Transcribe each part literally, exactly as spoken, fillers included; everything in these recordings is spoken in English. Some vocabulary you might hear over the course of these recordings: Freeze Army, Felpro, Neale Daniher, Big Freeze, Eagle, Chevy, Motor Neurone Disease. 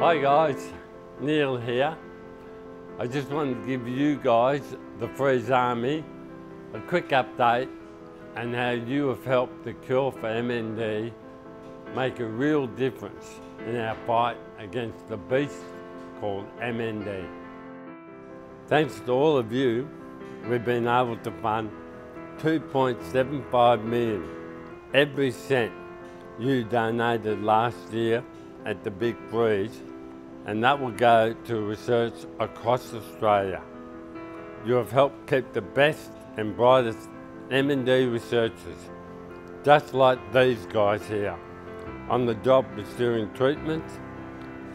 Hi guys, Neale here. I just wanted to give you guys, the Freeze Army, a quick update on how you have helped the cure for M N D make a real difference in our fight against the beast called M N D. Thanks to all of you, we've been able to fund two point seven five million dollars every cent you donated last year at the Big Freeze, and that will go to research across Australia. You have helped keep the best and brightest M and D researchers, just like these guys here, on the job pursuing treatments,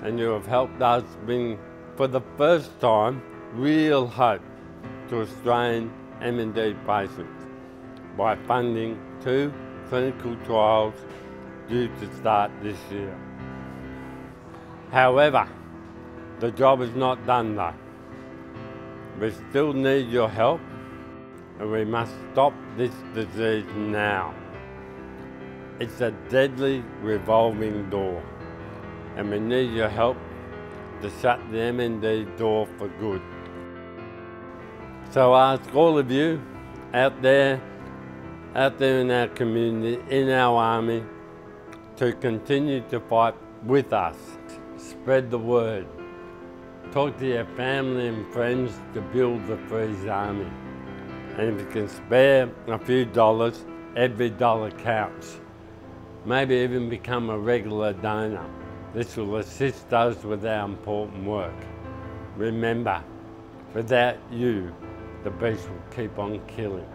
and you have helped us bring, for the first time, real hope to Australian M and D patients by funding two clinical trials due to start this year. However, the job is not done though. We still need your help, and we must stop this disease now. It's a deadly revolving door, and we need your help to shut the M N D door for good. So I ask all of you out there, out there in our community, in our army, to continue to fight with us. Spread the word. Talk to your family and friends to build the Freeze Army. And if you can spare a few dollars, every dollar counts. Maybe even become a regular donor. This will assist us with our important work. Remember, without you, the beast will keep on killing.